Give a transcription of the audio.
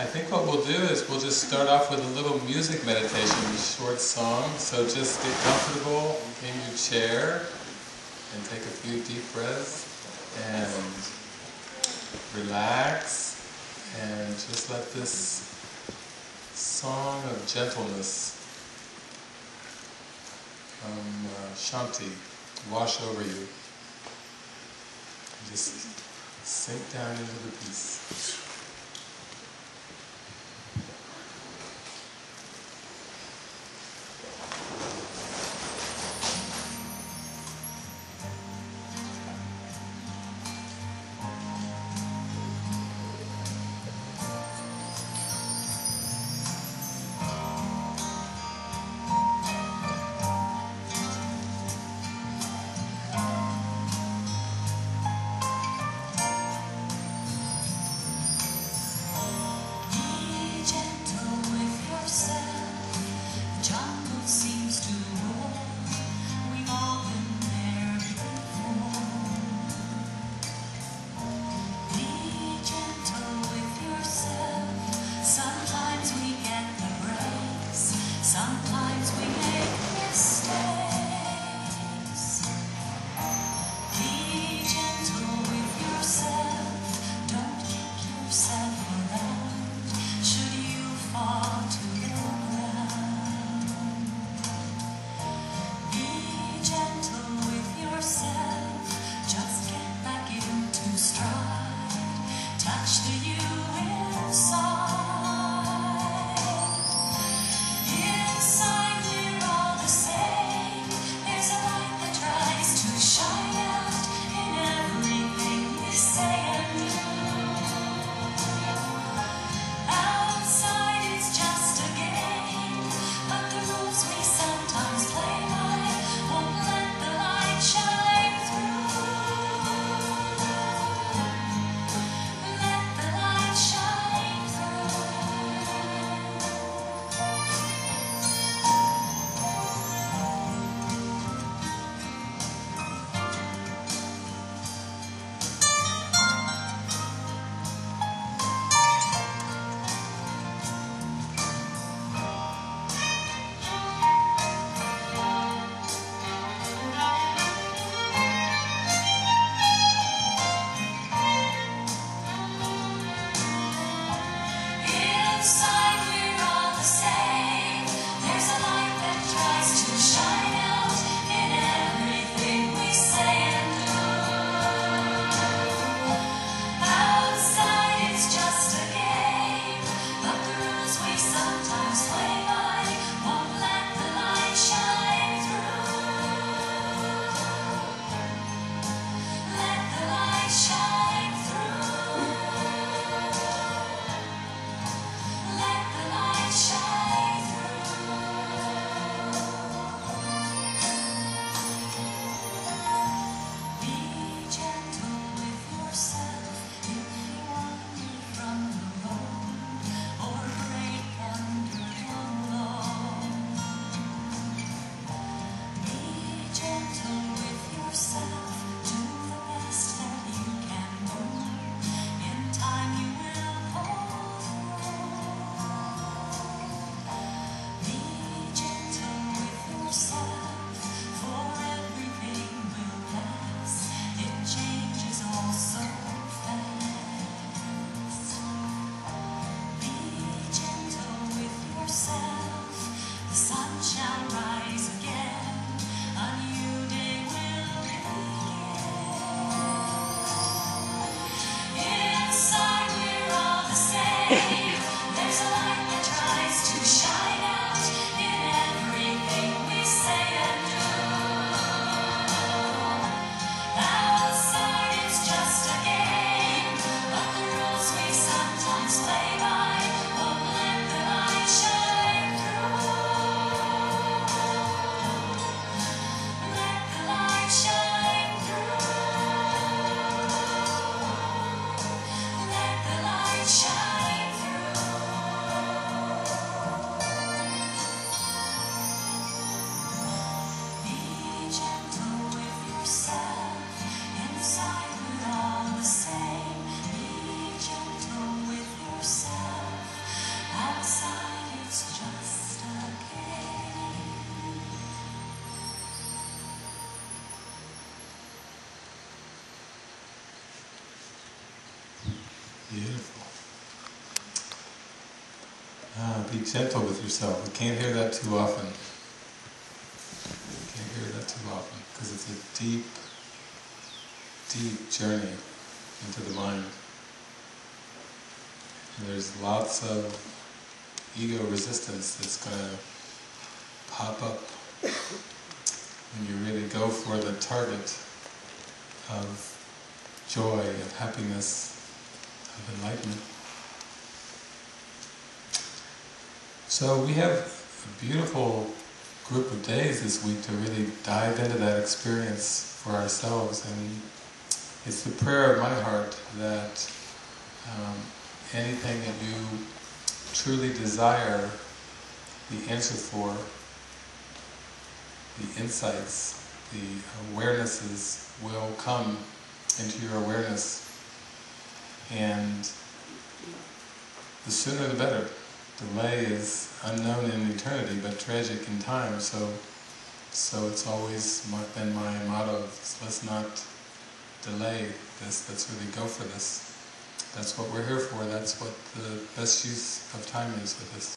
I think what we'll do is we'll just start off with a little music meditation, a short song. So just get comfortable in your chair and take a few deep breaths and relax and just let this song of gentleness from Shanti wash over you. Just sink down into the peace. Beautiful. Ah, be gentle with yourself. We can't hear that too often. We can't hear that too often, because it's a deep, deep journey into the mind. And there's lots of ego resistance that's going to pop up when you really go for the target of joy, of happiness, of enlightenment. So we have a beautiful group of days this week to really dive into that experience for ourselves, and it's the prayer of my heart that anything that you truly desire the answer for, the insights, the awarenesses will come into your awareness, and the sooner the better. Delay is unknown in eternity, but tragic in time, so it's always been my motto, let's not delay this, let's really go for this. That's what we're here for, that's what the best use of time is with us.